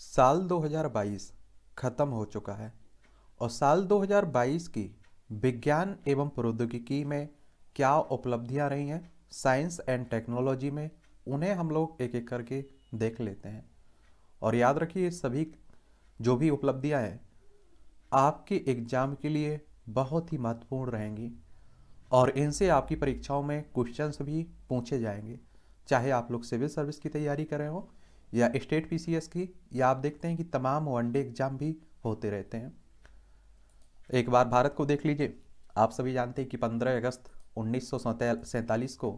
साल 2022 ख़त्म हो चुका है और साल 2022 की विज्ञान एवं प्रौद्योगिकी में क्या उपलब्धियां रही हैं साइंस एंड टेक्नोलॉजी में, उन्हें हम लोग एक एक करके देख लेते हैं। और याद रखिए सभी जो भी उपलब्धियां हैं आपके एग्ज़ाम के लिए बहुत ही महत्वपूर्ण रहेंगी और इनसे आपकी परीक्षाओं में क्वेश्चंस भी पूछे जाएंगे, चाहे आप लोग सिविल सर्विस की तैयारी कर रहे हो या स्टेट पीसीएस की, या आप देखते हैं कि तमाम वनडे एग्जाम भी होते रहते हैं। एक बार भारत को देख लीजिए, आप सभी जानते हैं कि 15 अगस्त 1947 को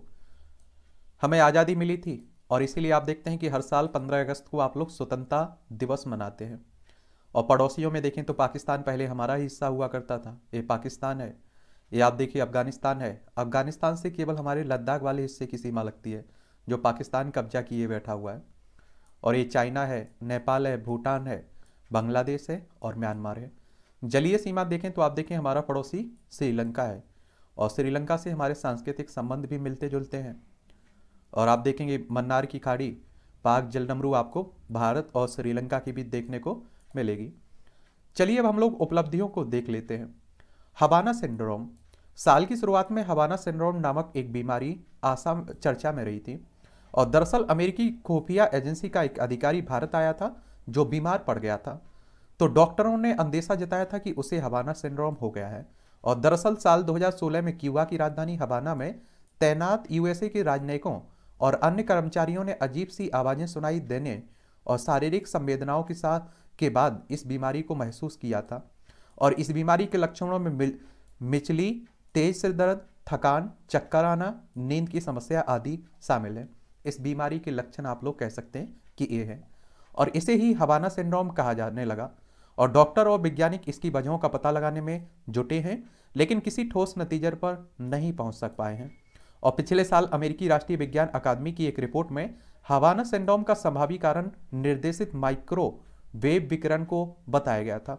हमें आज़ादी मिली थी और इसीलिए आप देखते हैं कि हर साल 15 अगस्त को आप लोग स्वतंत्रता दिवस मनाते हैं। और पड़ोसियों में देखें तो पाकिस्तान पहले हमारा हिस्सा हुआ करता था, ये पाकिस्तान है, ये आप देखिए अफगानिस्तान है, अफगानिस्तान से केवल हमारे लद्दाख वाले हिस्से की सीमा लगती है जो पाकिस्तान कब्जा किए बैठा हुआ है, और ये चाइना है, नेपाल है, भूटान है, बांग्लादेश है और म्यांमार है। जलीय सीमा देखें तो आप देखें हमारा पड़ोसी श्रीलंका है और श्रीलंका से हमारे सांस्कृतिक संबंध भी मिलते जुलते हैं। और आप देखेंगे मन्नार की खाड़ी, पाक जलडमरू आपको भारत और श्रीलंका के बीच देखने को मिलेगी। चलिए अब हम लोग उपलब्धियों को देख लेते हैं। हवाना सिंड्रोम, साल की शुरुआत में हवाना सिंड्रोम नामक एक बीमारी आसाम चर्चा में रही थी और दरअसल अमेरिकी खुफिया एजेंसी का एक अधिकारी भारत आया था जो बीमार पड़ गया था, तो डॉक्टरों ने अंदेशा जताया था कि उसे हवाना सिंड्रोम हो गया है। और दरअसल साल 2016 में क्यूबा की राजधानी हवाना में तैनात यूएसए के राजनयिकों और अन्य कर्मचारियों ने अजीब सी आवाज़ें सुनाई देने और शारीरिक संवेदनाओं के साथ के बाद इस बीमारी को महसूस किया था। और इस बीमारी के लक्षणों में मिचली, तेज सिर दर्द, थकान, चक्कर आना, नींद की समस्या आदि शामिल है। इस बीमारी के लक्षण आप लोग कह सकते हैं कि ये है और इसे ही हवाना सिंड्रोम कहा जाने लगा। और डॉक्टर और वैज्ञानिक इसकी वजहों का पता लगाने में जुटे हैं लेकिन किसी ठोस नतीजे पर नहीं पहुंच सक पाए हैं। और पिछले साल अमेरिकी राष्ट्रीय विज्ञान अकादमी की एक रिपोर्ट में हवाना सिंड्रोम का संभावी कारण निर्देशित माइक्रो वेव विकिरण को बताया गया था,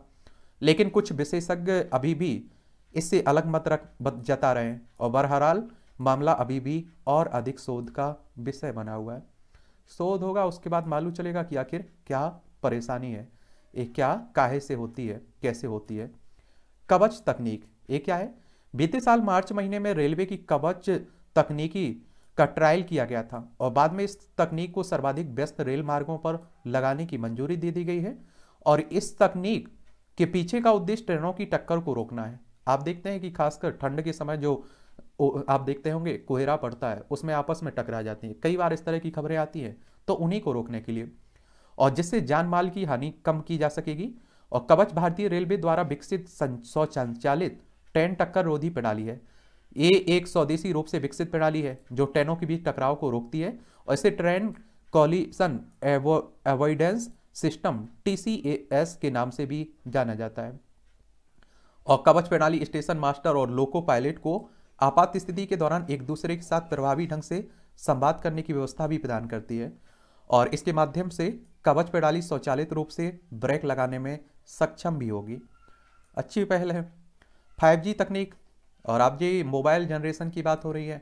लेकिन कुछ विशेषज्ञ अभी भी इससे अलग मत जता रहे हैं और बहरहाल मामला अभी भी और अधिक शोध का विषय बना हुआ है। शोध होगा, उसके बाद मालूम चलेगा कि आखिर क्या परेशानी है, ये क्या काहे से होती है, कैसे होती है। कवच तकनीक, ये क्या है? बीते साल मार्च महीने में रेलवे की कवच तकनीकी का ट्रायल किया गया था और बाद में इस तकनीक को सर्वाधिक व्यस्त रेल मार्गों पर लगाने की मंजूरी दे दी गई है। और इस तकनीक के पीछे का उद्देश्य ट्रेनों की टक्कर को रोकना है। आप देखते हैं कि खासकर ठंड के समय जो आप देखते होंगे कोहरा पड़ता है, उसमें आपस में टकरा जाती है, कई बार इस तरह की खबरें आती हैं, तो उन्हीं को रोकने के लिए और जिससे जान माल की हानि कम की जा सकेगी। और कवच भारतीय रेलवे द्वारा विकसित स्वचालित ट्रेन टक्कर रोधी प्रणाली है। ये एक स्वदेशी रूप से विकसित प्रणाली है जो ट्रेनों के बीच टकराव को रोकती है और इसे train collision avoidance system TCAS के नाम से भी जाना जाता है। और कवच प्रणाली स्टेशन मास्टर और लोको पायलट को आपात स्थिति के दौरान एक दूसरे के साथ प्रभावी ढंग से संवाद करने की व्यवस्था भी प्रदान करती है। और इसके माध्यम से कवच प्रणाली स्वचालित रूप से ब्रेक लगाने में सक्षम भी होगी। अच्छी पहल है। 5G तकनीक, और आप जी मोबाइल जनरेशन की बात हो रही है,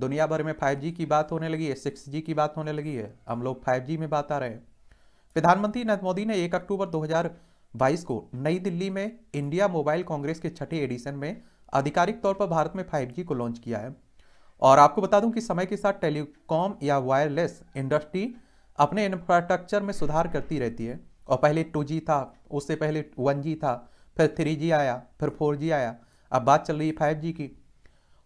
दुनिया भर में 5G की बात होने लगी है, 6G की बात होने लगी है, हम लोग 5G में बात आ रहे हैं। प्रधानमंत्री नरेंद्र मोदी ने 1 अक्टूबर 2022 को नई दिल्ली में इंडिया मोबाइल कांग्रेस के 6ठे एडिशन में आधिकारिक तौर पर भारत में 5G को लॉन्च किया है। और आपको बता दूं कि समय के साथ टेलीकॉम या वायरलेस इंडस्ट्री अपने इंफ्रास्ट्रक्चर में सुधार करती रहती है। और पहले 2G था, उससे पहले 1G था, फिर 3G आया, फिर 4G आया, अब बात चल रही है 5G की।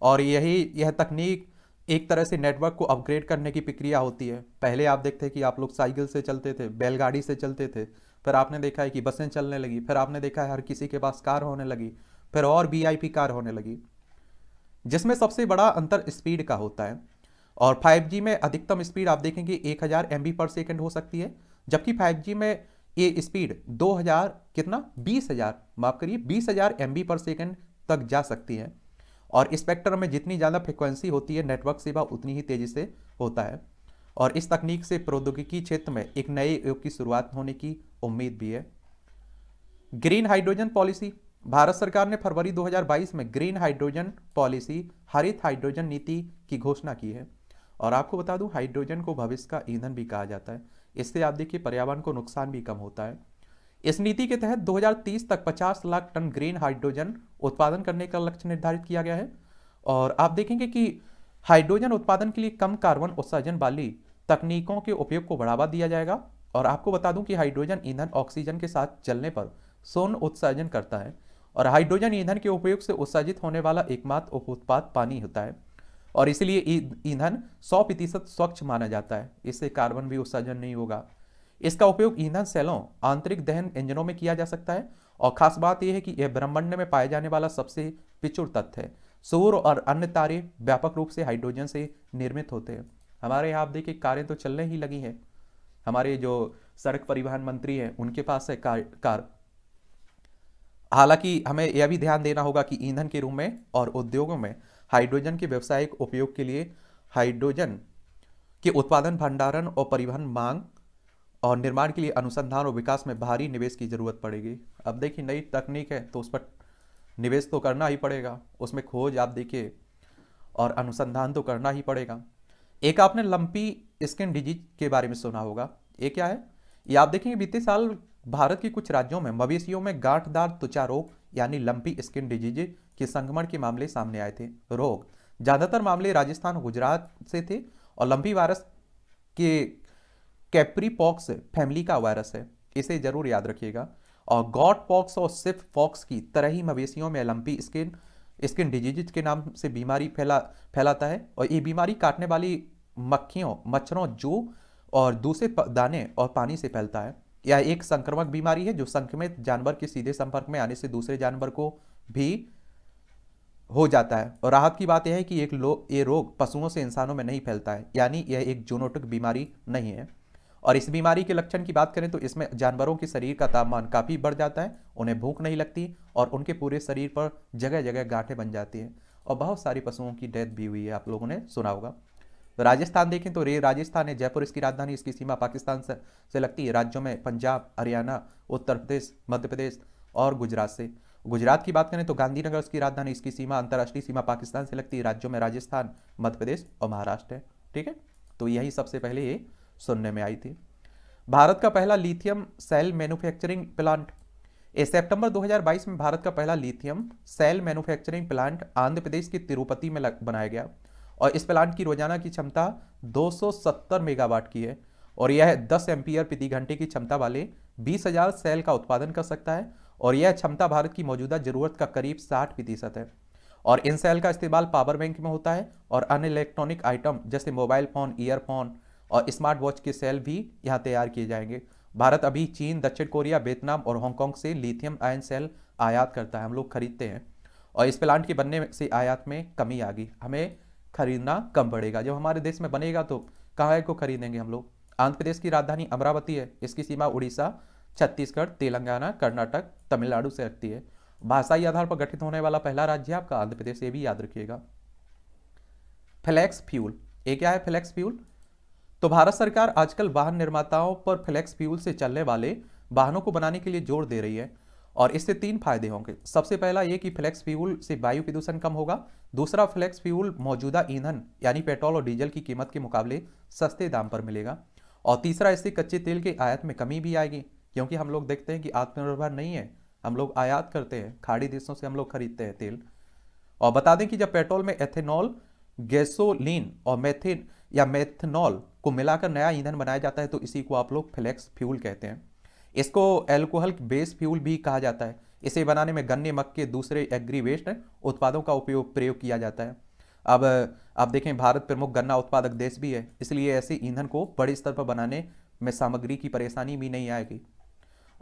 और यह तकनीक एक तरह से नेटवर्क को अपग्रेड करने की प्रक्रिया होती है। पहले आप देखते हैं कि आप लोग साइकिल से चलते थे, बैलगाड़ी से चलते थे, फिर आपने देखा है कि बसें चलने लगी, फिर आपने देखा है हर किसी के पास कार होने लगी, फिर और VIP कार होने लगी, जिसमें सबसे बड़ा अंतर स्पीड का होता है। और 5G में अधिकतम स्पीड आप देखेंगे 1000 MB/s हो सकती है, जबकि 5G में ये स्पीड 20,000 MB/s तक जा सकती है। और स्पेक्ट्रम में जितनी ज़्यादा फ्रिक्वेंसी होती है नेटवर्क सेवा उतनी ही तेज़ी से होता है। और इस तकनीक से प्रौद्योगिकी क्षेत्र में एक नए युग की शुरुआत होने की उम्मीद भी है। ग्रीन हाइड्रोजन पॉलिसी, भारत सरकार ने फरवरी 2022 में ग्रीन हाइड्रोजन पॉलिसी हरित हाइड्रोजन नीति की घोषणा की है। और आपको बता दूं हाइड्रोजन को भविष्य का ईंधन भी कहा जाता है। इससे आप देखिए पर्यावरण को नुकसान भी कम होता है। इस नीति के तहत 2030 तक 50 लाख टन ग्रीन हाइड्रोजन उत्पादन करने का लक्ष्य निर्धारित किया गया है। और आप देखेंगे कि हाइड्रोजन उत्पादन के लिए कम कार्बन उत्सर्जन वाली तकनीकों के उपयोग को बढ़ावा दिया जाएगा। और आपको बता दूं कि हाइड्रोजन ईंधन ऑक्सीजन के साथ चलने पर सोन उत्सर्जन करता है और हाइड्रोजन ईंधन के उपयोग से उत्सर्जित होने वाला एकमात्र उत्पाद पानी होता है और इसलिए ईंधन 100% स्वच्छ माना जाता है। इससे कार्बन भी उत्सर्जन नहीं होगा। इसका उपयोग ईंधन सेलों, आंतरिक दहन इंजनों में किया जा सकता है। और खास बात यह है कि यह ब्रह्मांड में पाया जाने वाला सबसे पिछुड़ तत्व है। सूर्य और अन्य तारे व्यापक रूप से हाइड्रोजन से निर्मित होते हैं। हमारे यहाँ आप देखिए कारें तो चलने ही लगी हैं। हमारे जो सड़क परिवहन मंत्री हैं उनके पास है कार। हालांकि हमें यह भी ध्यान देना होगा कि ईंधन के रूप में और उद्योगों में हाइड्रोजन के व्यावसायिक उपयोग के लिए हाइड्रोजन के उत्पादन, भंडारण और परिवहन, मांग और निर्माण के लिए अनुसंधान और विकास में भारी निवेश की जरूरत पड़ेगी। अब देखिए नई तकनीक है तो उस पर निवेश तो करना ही पड़ेगा, उसमें खोज आप देखिए और अनुसंधान तो करना ही पड़ेगा। एक आपने लंपी स्किन डिजीज के बारे में सुना होगा, ये क्या है? ये आप देखेंगे बीते साल भारत के कुछ राज्यों में मवेशियों में गांठदार त्वचा रोग यानी लंपी स्किन डिजीज के संक्रमण के मामले सामने आए थे। रोग ज़्यादातर मामले राजस्थान और गुजरात से थे और लंपी वायरस के कैप्रीपॉक्स फैमिली का वायरस है, इसे जरूर याद रखिएगा। और गॉट पॉक्स और सिफ पॉक्स की तरह ही मवेशियों में लंपी स्किन डिजीज के नाम से बीमारी फैलाता है। और ये बीमारी काटने वाली मक्खियों, मच्छरों, जू और दूसरे दाने और पानी से फैलता है। यह एक संक्रामक बीमारी है जो संक्रमित जानवर के सीधे संपर्क में आने से दूसरे जानवर को भी हो जाता है। और राहत की बात यह है कि ये रोग पशुओं से इंसानों में नहीं फैलता है, यानी यह एक जूनोटिक बीमारी नहीं है। और इस बीमारी के लक्षण की बात करें तो इसमें जानवरों के शरीर का तापमान काफ़ी बढ़ जाता है, उन्हें भूख नहीं लगती और उनके पूरे शरीर पर जगह जगह गांठें बन जाती हैं और बहुत सारे पशुओं की डेथ भी हुई है, आप लोगों ने सुना होगा। राजस्थान देखें तो राजस्थान है, जयपुर इसकी राजधानी, इसकी सीमा पाकिस्तान से लगती है। राज्यों में पंजाब, हरियाणा, उत्तर प्रदेश, मध्य प्रदेश और गुजरात से। गुजरात की बात करें तो गांधीनगर इसकी राजधानी, इसकी सीमा अंतर्राष्ट्रीय सीमा पाकिस्तान से लगती है। राज्यों में राजस्थान, मध्य प्रदेश और महाराष्ट्र है। ठीक है, तो यही सबसे पहले ये सुनने में आई थी। भारत का पहला लिथियम सेल मैन्युफैक्चरिंग प्लांट, सितंबर 2022 में भारत का पहला lithium cell manufacturing plant Andhra Pradesh के तिरुपति में बनाया गया और इस प्लांट की रोजाना की क्षमता 270 मेगावाट की है और यह 10 एम्पियर प्रति घंटे की क्षमता वाले 20,000 सेल का उत्पादन कर सकता है और यह क्षमता भारत की मौजूदा जरूरत का करीब 60% है। और इन सेल का इस्तेमाल पावर बैंक में होता है और अन्य इलेक्ट्रॉनिक आइटम जैसे मोबाइल फ़ोन, ईयरफोन और स्मार्ट वॉच के सेल भी यहाँ तैयार किए जाएंगे। भारत अभी चीन, दक्षिण कोरिया, वियतनाम और हांगकॉन्ग से लिथियम आयन सेल आयात करता है, हम लोग खरीदते हैं। और इस प्लांट के बनने से आयात में कमी आ गई, हमें खरीदना कम पड़ेगा। जब हमारे देश में बनेगा तो कहाँ को खरीदेंगे हम लोग? आंध्र प्रदेश की राजधानी अमरावती है, इसकी सीमा उड़ीसा, छत्तीसगढ़, तेलंगाना, कर्नाटक, तमिलनाडु से लगती है। भाषाई आधार पर गठित होने वाला पहला राज्य आपका आंध्र प्रदेश, ये भी याद रखिएगा। फ्लेक्स फ्यूल, ये क्या है फ्लेक्स फ्यूल? तो भारत सरकार आजकल वाहन निर्माताओं पर फ्लेक्स फ्यूल से चलने वाले वाहनों को बनाने के लिए जोर दे रही है और इससे 3 फायदे होंगे। सबसे पहला ये कि फ्लेक्स फ्यूल से वायु प्रदूषण कम होगा। दूसरा, फ्लेक्स फ्यूल मौजूदा ईंधन यानी पेट्रोल और डीजल की कीमत के मुकाबले सस्ते दाम पर मिलेगा। और तीसरा, इससे कच्चे तेल के आयात में कमी भी आएगी, क्योंकि हम लोग देखते हैं कि आत्मनिर्भर नहीं है, हम लोग आयात करते हैं, खाड़ी देशों से हम लोग खरीदते हैं तेल। और बता दें कि जब पेट्रोल में एथेनॉल, गैसोलीन और मेथेन या मेथनॉल को मिलाकर नया ईंधन बनाया जाता है तो इसी को आप लोग फ्लेक्स फ्यूल कहते हैं। इसको एल्कोहल बेस्ड फ्यूल भी कहा जाता है। इसे बनाने में गन्ने, मक्के, दूसरे एग्री वेस्ट उत्पादों का प्रयोग किया जाता है। अब आप देखें भारत प्रमुख गन्ना उत्पादक देश भी है, इसलिए ऐसे ईंधन को बड़े स्तर पर बनाने में सामग्री की परेशानी भी नहीं आएगी।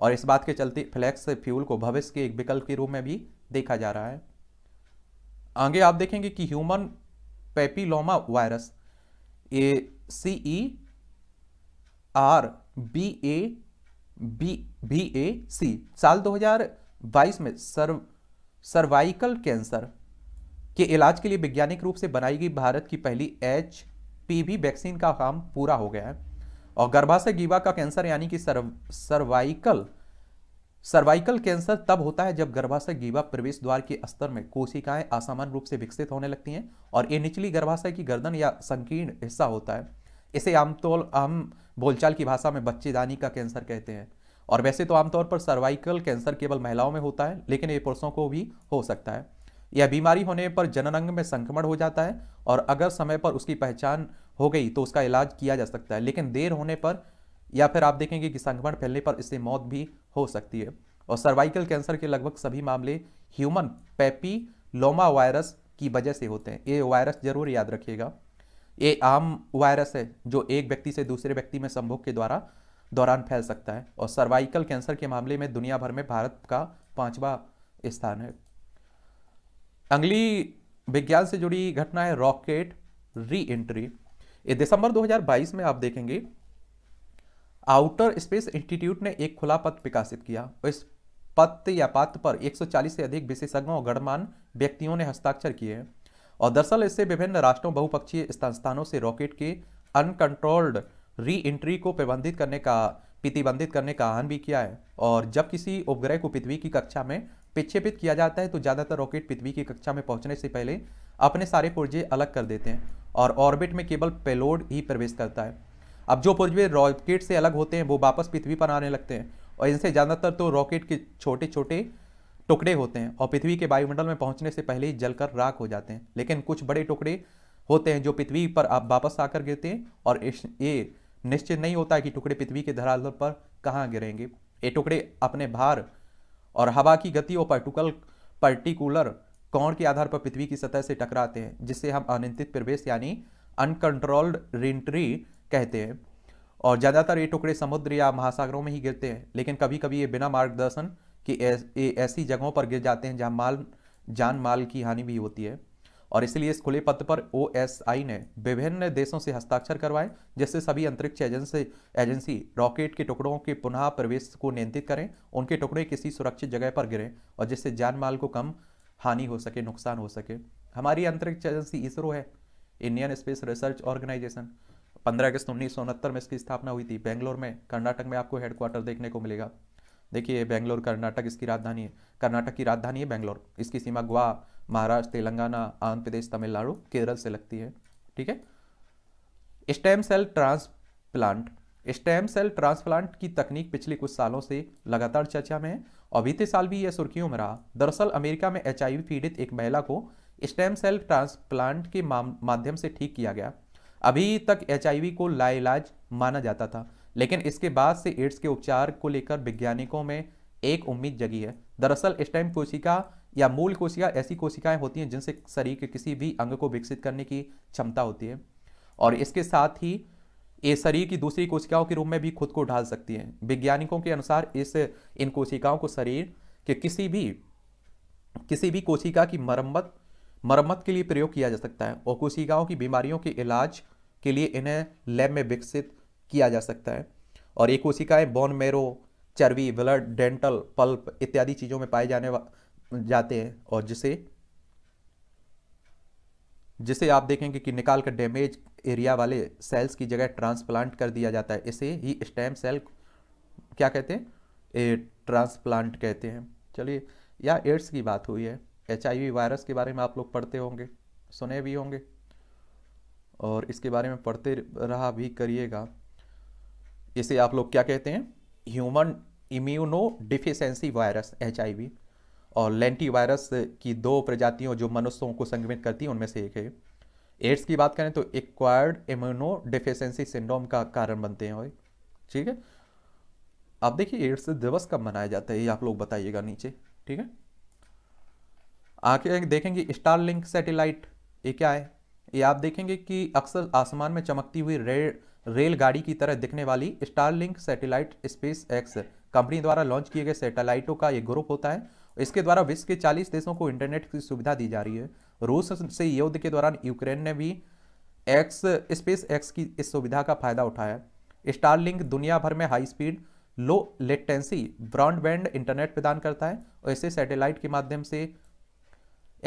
और इस बात के चलते फ्लेक्स फ्यूल को भविष्य के एक विकल्प के रूप में भी देखा जा रहा है। आगे आप देखेंगे कि ह्यूमन पेपिलोमा वायरस, ये CERBAVAC साल 2022 में सर्वाइकल कैंसर के इलाज के लिए वैज्ञानिक रूप से बनाई गई भारत की पहली HPV वैक्सीन का काम पूरा हो गया है। और गर्भाशय गीवा का कैंसर यानी कि सर्वाइकल कैंसर तब होता है जब गर्भाशय गीवा प्रवेश द्वार के स्तर में कोशिकाएं असामान्य रूप से विकसित होने लगती हैं और ये निचली गर्भाशय की गर्दन या संकीर्ण हिस्सा होता है। इसे आमतौर आम बोलचाल की भाषा में बच्चेदानी का कैंसर कहते हैं। और वैसे तो आमतौर पर सर्वाइकल कैंसर केवल महिलाओं में होता है, लेकिन ये पुरुषों को भी हो सकता है। यह बीमारी होने पर जननांग में संक्रमण हो जाता है और अगर समय पर उसकी पहचान हो गई तो उसका इलाज किया जा सकता है, लेकिन देर होने पर या फिर आप देखेंगे कि संक्रमण फैलने पर इससे मौत भी हो सकती है। और सर्वाइकल कैंसर के लगभग सभी मामले ह्यूमन पैपिलोमा वायरस की वजह से होते हैं। ये वायरस जरूर याद रखिएगा, ये आम वायरस है जो एक व्यक्ति से दूसरे व्यक्ति में संभोग के दौरान फैल सकता है। और सर्वाइकल कैंसर के मामले में दुनिया भर में भारत का 5वां स्थान है। अगली विज्ञान से जुड़ी घटना है रॉकेट री एंट्री। ये दिसंबर 2022 में आप देखेंगे आउटर स्पेस इंस्टीट्यूट ने एक खुला पत्र विकासित किया। इस पत्र या पात्र पर 140 से अधिक विशेषज्ञों और गणमान्य व्यक्तियों ने हस्ताक्षर किए हैं। और दरअसल इससे विभिन्न राष्ट्रों बहुपक्षीय संस्थानों से रॉकेट के अनकंट्रोल्ड री एंट्री को प्रतिबंधित करने का आह्वान भी किया है। और जब किसी उपग्रह को पृथ्वी की कक्षा में पिछेपित किया जाता है तो ज़्यादातर रॉकेट पृथ्वी की कक्षा में पहुंचने से पहले अपने सारे पुर्जे अलग कर देते हैं और ऑर्बिट में केवल पेलोड ही प्रवेश करता है। अब जो पुर्जे रॉकेट से अलग होते हैं वो वापस पृथ्वी पर आने लगते हैं और इनसे ज़्यादातर तो रॉकेट के छोटे छोटे टुकड़े होते हैं और पृथ्वी के वायुमंडल में पहुँचने से पहले ही जलकर राख हो जाते हैं। लेकिन कुछ बड़े टुकड़े होते हैं जो पृथ्वी पर आप वापस आकर गिरते हैं और ये निश्चित नहीं होता है कि टुकड़े पृथ्वी के धरातल पर कहाँ गिरेंगे। ये टुकड़े अपने भार और हवा की गति और पर्टिकुलर कोण के आधार पर पृथ्वी की सतह से टकराते हैं, जिसे हम अनियंत्रित प्रवेश यानी अनकंट्रोल्ड रीएंट्री कहते हैं। और ज़्यादातर ये टुकड़े समुद्र या महासागरों में ही गिरते हैं, लेकिन कभी कभी ये बिना मार्गदर्शन के ऐसी जगहों पर गिर जाते हैं जहाँ जान माल की हानि भी होती है। और इसलिए इस खुले पत्र पर OSI ने विभिन्न देशों से हस्ताक्षर करवाए, जिससे सभी अंतरिक्ष एजेंसी रॉकेट के टुकड़ों के पुनः प्रवेश को नियंत्रित करें, उनके टुकड़े किसी सुरक्षित जगह पर गिरें और जिससे जान माल को कम हानि हो सके, नुकसान हो सके। हमारी अंतरिक्ष एजेंसी ISRO है, इंडियन स्पेस रिसर्च ऑर्गेनाइजेशन। 15 अगस्त 1969 में इसकी स्थापना हुई थी बेंगलोर में। कर्नाटक में आपको हेडक्वार्टर देखने को मिलेगा। देखिए बेंगलोर कर्नाटक, इसकी राजधानी है। कर्नाटक की राजधानी है बेंगलोर। इसकी सीमा गोवा, महाराष्ट्र, तेलंगाना, आंध्र प्रदेश, तमिलनाडु, केरल से लगती है। ठीक है। Stem cell transplant. Stem cell transplant की तकनीक पिछले कुछ सालों से लगातार चर्चा में है और बीते साल भी यह सुर्खियों में रहा। दरअसल अमेरिका में HIV पीड़ित एक महिला को स्टेम सेल ट्रांसप्लांट के माध्यम से ठीक किया गया। अभी तक HIV को लाइलाज माना जाता था, लेकिन इसके बाद से एड्स के उपचार को लेकर वैज्ञानिकों में एक उम्मीद जगी है। दरअसल स्टेम कोशिका या मूल कोशिका ऐसी कोशिकाएं होती हैं जिनसे शरीर के किसी भी अंग को विकसित करने की क्षमता होती है और इसके साथ ही ये शरीर की दूसरी कोशिकाओं के रूप में भी खुद को ढाल सकती हैं। वैज्ञानिकों के अनुसार इन कोशिकाओं को शरीर के किसी भी कोशिका की मरम्मत के लिए प्रयोग किया जा सकता है और कोशिकाओं की बीमारियों के इलाज के लिए इन्हें लैब में विकसित किया जा सकता है। और ये कोशिकाएं बोन मैरो, चर्बी, ब्लड, डेंटल पल्प इत्यादि चीज़ों में पाए जाते हैं और जिसे आप देखेंगे कि निकाल कर डैमेज एरिया वाले सेल्स की जगह ट्रांसप्लांट कर दिया जाता है। इसे ही स्टेम सेल क्या कहते हैं? ट्रांसप्लांट कहते हैं। चलिए, या एड्स की बात हुई है, HIV वायरस के बारे में आप लोग पढ़ते होंगे, सुने भी होंगे और इसके बारे में पढ़ते रहा भी करिएगा। इसे आप लोग क्या कहते हैं? Human immuno deficiency virus HIV। और लेंटी वायरस की 2 प्रजातियों जो मनुष्यों को संक्रमित करती हैं उनमें से एक है। एड्स की बात करें तो एक्वायर्ड इम्यूनो डिफिशेंसी सिंड्रोम का कारण बनते हैं भाई। ठीक है। आप देखिए एड्स दिवस कब मनाया जाता है, ये आप लोग बताइएगा नीचे। ठीक है। आगे देखेंगे स्टारलिंक सैटेलाइट। ये क्या है? ये आप देखेंगे कि अक्सर आसमान में चमकती हुई रेलगाड़ी की तरह दिखने वाली स्टारलिंक सैटेलाइट SpaceX कंपनी द्वारा लॉन्च किए गए सैटेलाइटों का एक ग्रुप होता है। इसके द्वारा विश्व के 40 देशों को इंटरनेट की सुविधा दी जा रही है। रूस से युद्ध के दौरान यूक्रेन ने भी SpaceX की इस सुविधा का फायदा उठाया। स्टारलिंक दुनिया भर में high speed, low latency broadband internet प्रदान करता है और इससे सैटेलाइट के माध्यम से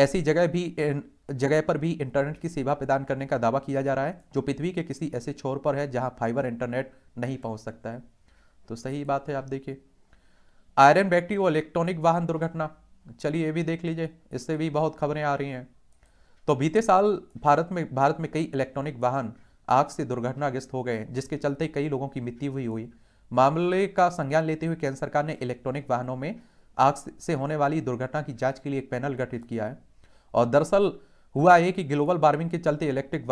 ऐसी जगह पर भी इंटरनेट की सेवा प्रदान करने का दावा किया जा रहा है जो पृथ्वी के किसी ऐसे छोर पर है जहां फाइबर इंटरनेट नहीं पहुंच सकता है। तो सही बात है। आप देखिए आयरन बैटरी और इलेक्ट्रॉनिक वाहन दुर्घटना। चलिए ये भी देख लीजिए, इससे भी बहुत खबरें आ रही हैं। तो बीते साल भारत में कई इलेक्ट्रॉनिक वाहन आग से दुर्घटनाग्रस्त हो गए, जिसके चलते कई लोगों की मृत्यु हुई। मामले का संज्ञान लेते हुए केंद्र सरकार ने इलेक्ट्रॉनिक वाहनों में आग से होने वाली दुर्घटना की जांच के लिए एक पैनल गठित किया है। और दरअसल हुआ है कि ग्लोबल वार्मिंग के चलते इलेक्ट्रिक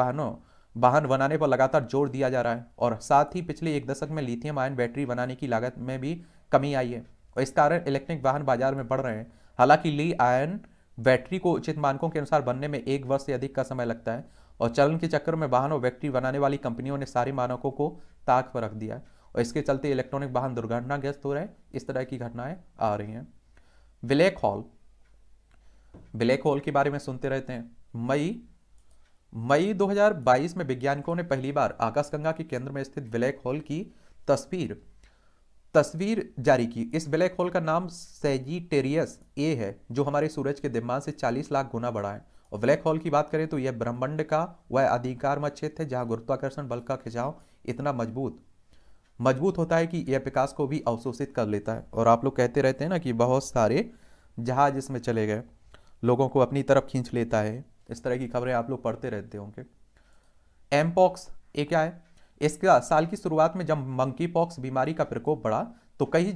वाहन बनाने पर लगातार जोर दिया जा रहा है, और साथ ही पिछले एक दशक में लिथियम आयन बैटरी बनाने की लागत में भी कमी आई है और इस कारण इलेक्ट्रिक वाहन बाजार में बढ़ रहे हैं। हालांकि ली आयन बैटरी को उचित मानकों के अनुसार बनने में 1 वर्ष से अधिक का समय लगता है, और चलन के चक्कर में वाहन और बैटरी बनाने वाली कंपनियों ने सारे मानकों को ताक पर रख दिया है, और इसके चलते इलेक्ट्रॉनिक वाहन दुर्घटनाग्रस्त हो रहे हैं। इस तरह की घटनाएं आ रही हैं। ब्लैक होल के बारे में सुनते रहते हैं। मई 2022 में वैज्ञानिकों ने पहली बार आकाशगंगा के केंद्र में स्थित ब्लैक होल की तस्वीर जारी की। इस ब्लैक होल का नाम सैजिटेरियस ए है, जो हमारे सूरज के द्रव्यमान से 40 लाख गुना बड़ा है। और ब्लैक होल की बात करें तो यह ब्रह्मांड का वह अधिकारमय क्षेत्र है जहां गुरुत्वाकर्षण बल का खिंचाव इतना मजबूत होता है कि यह प्रकाश को भी अवशोषित कर लेता है। और आप लोग कहते रहते हैं ना कि बहुत सारे जहाज इसमें चले गए, लोगों को अपनी तरफ खींच लेता है। इस तरह की खबरें आप लोग पढ़ते रहते होंगे। एमपॉक्स ये क्या है? इसका साल की शुरुआत में जब मंकी पॉक्स बीमारी का प्रकोप बढ़ा तो कई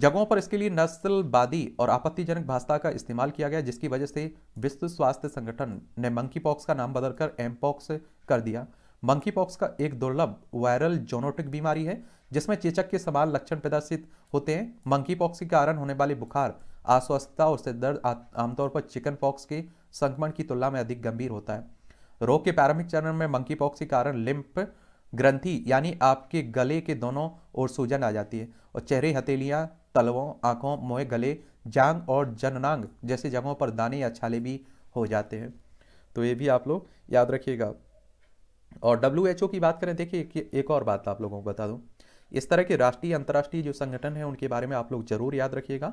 जगहों पर इसके लिए नस्लवादी और आपत्तिजनक भाषा का इस्तेमाल किया गया, जिसकी वजह से विश्व स्वास्थ्य संगठन ने मंकी पॉक्स का नाम बदलकर एमपॉक्स कर दिया। मंकी पॉक्स का एक दुर्लभ वायरल जोनोटिक बीमारी है जिसमें चेचक के समान लक्षण प्रदर्शित होते हैं। मंकी पॉक्स के कारण होने वाले बुखार, अस्वस्थता और सिर दर्द आमतौर पर चिकन पॉक्स के संक्रमण की तुलना में अधिक गंभीर होता है। रोग के प्रारंभिक चरण में मंकी पॉक्स के कारण लिम्फ ग्रंथि यानी आपके गले के दोनों ओर सूजन आ जाती है और चेहरे, हथेलियां, तलवों, आंखों, मुंह, गले, जांग और जननांग जैसी जगहों पर दाने या छाले भी हो जाते हैं। तो ये भी आप लोग याद रखिएगा। और WHO की बात करें, देखिए एक और बात आप लोगों को बता दूं, इस तरह के राष्ट्रीय अंतर्राष्ट्रीय जो संगठन है उनके बारे में आप लोग जरूर याद रखिएगा।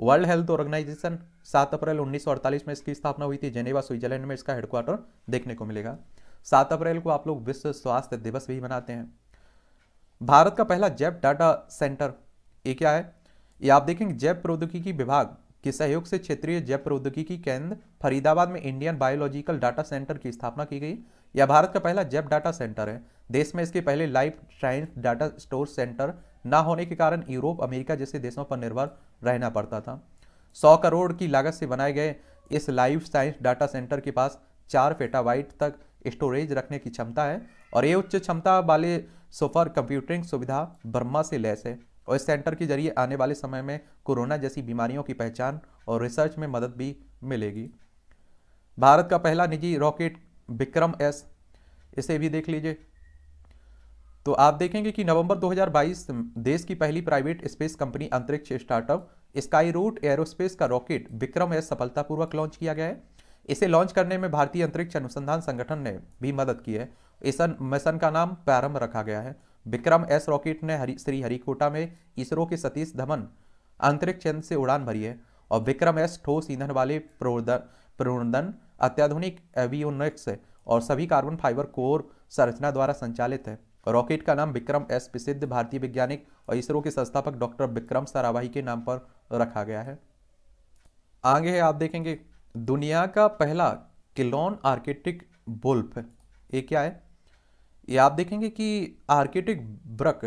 वर्ल्ड हेल्थ ऑर्गेनाइजेशन 7 अप्रैल 1948 में इसकी स्थापना हुई थी। जेनेवा, स्विट्जरलैंड में इसका हेडक्वार्टर देखने को मिलेगा। 7 अप्रैल को आप लोग विश्व स्वास्थ्य दिवस भी मनाते हैं। भारत का पहला जैव डाटा सेंटर, ये क्या है? ये आप देखेंगे जैव प्रौद्योगिकी विभाग के सहयोग से क्षेत्रीय जैव प्रौद्योगिकी केंद्र फरीदाबाद में इंडियन बायोलॉजिकल डाटा सेंटर की स्थापना की गई। यह भारत का पहला जैव डाटा सेंटर है। देश में इसके पहले life science data store centre ना होने के कारण यूरोप, अमेरिका जैसे देशों पर निर्भर रहना पड़ता था। 100 करोड़ की लागत से बनाए गए इस लाइफ साइंस डाटा सेंटर के पास 4 पेटाबाइट तक स्टोरेज रखने की क्षमता है और ये उच्च क्षमता वाले सुपर कंप्यूटिंग सुविधा ब्रह्मा से लैस है। और इस सेंटर के जरिए आने वाले समय में कोरोना जैसी बीमारियों की पहचान और रिसर्च में मदद भी मिलेगी। भारत का पहला निजी रॉकेट विक्रम S, इसे भी देख लीजिए। तो आप देखेंगे कि नवंबर 2022 देश की पहली प्राइवेट स्पेस कंपनी अंतरिक्ष स्टार्टअप स्काई रूट एरोस्पेस का रॉकेट विक्रम S सफलतापूर्वक लॉन्च किया गया है। इसे लॉन्च करने में भारतीय अंतरिक्ष अनुसंधान संगठन ने भी मदद की है। इस मिशन का नाम प्रारंभ रखा गया है। विक्रम S रॉकेट ने श्रीहरिकोटा में ISRO के सतीश धवन अंतरिक्ष केंद्र से उड़ान भरी है और विक्रम S ठोस ईंधन वाले प्रोदन अत्याधुनिक एवियोनिक्स और सभी कार्बन फाइबर कोर संरचना द्वारा संचालित है। रॉकेट का नाम विक्रम S प्रसिद्ध भारतीय वैज्ञानिक और ISRO के संस्थापक डॉक्टर विक्रम साराभाई के नाम पर रखा गया है। आगे है, आप देखेंगे दुनिया का पहला किलोन आर्कटिक वुल्फ, ये क्या है? ये आप देखेंगे कि आर्कटिक ब्रक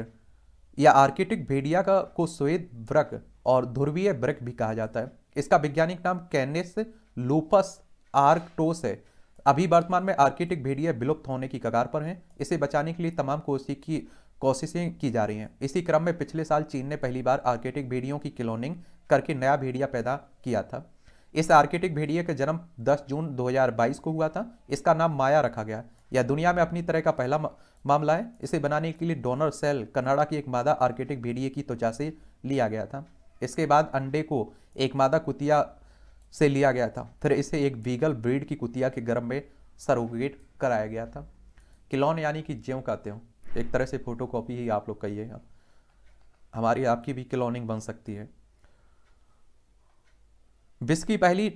या आर्कटिक भेड़िया को श्वेत ब्रक और ध्रुवीय ब्रक भी कहा जाता है। इसका वैज्ञानिक नाम कैनेस लूपस आर्कटोस है। अभी वर्तमान में आर्कटिक भेड़िया विलुप्त होने की कगार पर हैं। इसे बचाने के लिए तमाम कोशिशें की जा रही हैं। इसी क्रम में पिछले साल चीन ने पहली बार आर्कटिक भेड़ियों की क्लोनिंग करके नया भेड़िया पैदा किया था। इस आर्कटिक भेड़िया का जन्म 10 जून 2022 को हुआ था। इसका नाम माया रखा गया। यह दुनिया में अपनी तरह का पहला मामला है। इसे बनाने के लिए डोनर सेल कनाडा की एक मादा आर्कटिक भेड़िया की त्वचा से लिया गया था। इसके बाद अंडे को एक मादा कुतिया से लिया गया था, फिर इसे एक बीगल ब्रीड की कुतिया के गर्भ में सरोगेट कराया गया था। क्लोन यानी कि ज्यों कहते हो, एक तरह से फोटो कॉपी ही आप लोग कहिएगा। हमारी आपकी भी क्लोनिंग बन सकती है। विश्व की पहली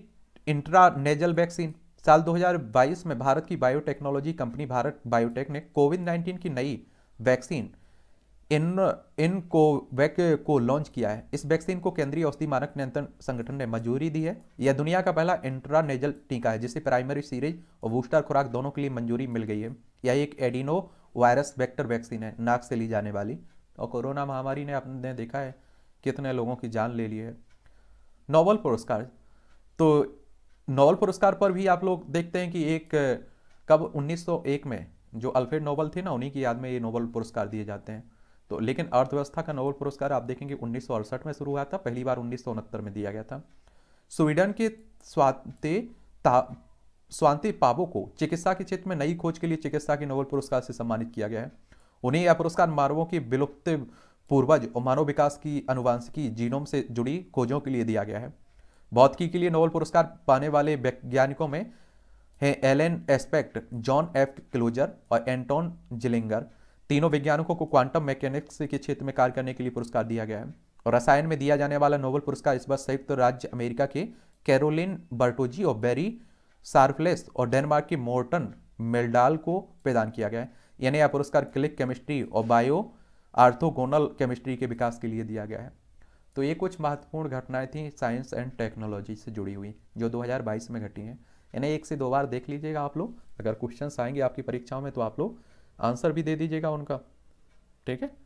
इंट्रानेजल वैक्सीन, साल 2022 में भारत की बायोटेक्नोलॉजी कंपनी भारत बायोटेक ने कोविड-19 की नई वैक्सीन इनकोवैक को लॉन्च किया है। इस वैक्सीन को केंद्रीय औषधि मानक नियंत्रण संगठन ने मंजूरी दी है। यह दुनिया का पहला इंट्रानेजल टीका है जिसे प्राइमरी सीरीज और बूस्टर खुराक दोनों के लिए मंजूरी मिल गई है। यह एक एडिनो वायरस वेक्टर वैक्सीन है, नाक से ली जाने वाली, और कोरोना महामारी ने आपने देखा है कितने लोगों की जान ले ली है। नोबेल पुरस्कार, तो नोबेल पुरस्कार पर भी आप लोग देखते हैं कि एक कब 1901 में जो अल्फ्रेड नोबेल थे ना, उन्हीं की याद में ये नोबेल पुरस्कार दिए जाते हैं। तो लेकिन अर्थव्यवस्था का नोबेल पुरस्कार आप देखेंगे 1968 में शुरू हुआ था, पहली बार 1969 में दिया गया था। स्वीडन के स्वांते पावो को चिकित्सा के क्षेत्र में नई खोज के लिए चिकित्सा के नोबेल पुरस्कार से सम्मानित किया गया है। उन्हें यह पुरस्कार मानवों की विलुप्त पूर्वज और मानव विकास की अनुवांशिकी जीनोम से जुड़ी खोजों के लिए दिया गया है। भौतिकी के लिए नोबेल पुरस्कार पाने वाले वैज्ञानिकों में हैं Alain Aspect, John F Clauser और एंटोन जिलिंगर। तीनों वैज्ञानिकों को क्वांटम मैकेनिक्स के क्षेत्र में कार्य करने के लिए पुरस्कार दिया गया है। और रसायन में दिया जाने वाला नोबेल पुरस्कार इस बार संयुक्त राज्य अमेरिका के कैरोलिन बर्टोजी और बेरी शार्पलेस और डेनमार्क के मोर्टन मेल्डाल को प्रदान किया गया है। यानी यह पुरस्कार क्लिक केमिस्ट्री और बायो आर्थोगोनल केमिस्ट्री के विकास के लिए दिया गया है। तो ये कुछ महत्वपूर्ण घटनाएं थी साइंस एंड टेक्नोलॉजी से जुड़ी हुई जो 2022 में घटी हैं। यानी एक से दो बार देख लीजिएगा आप लोग, अगर क्वेश्चन आएंगे आपकी परीक्षाओं में तो आप लोग आंसर भी दे दीजिएगा उनका, ठीक है।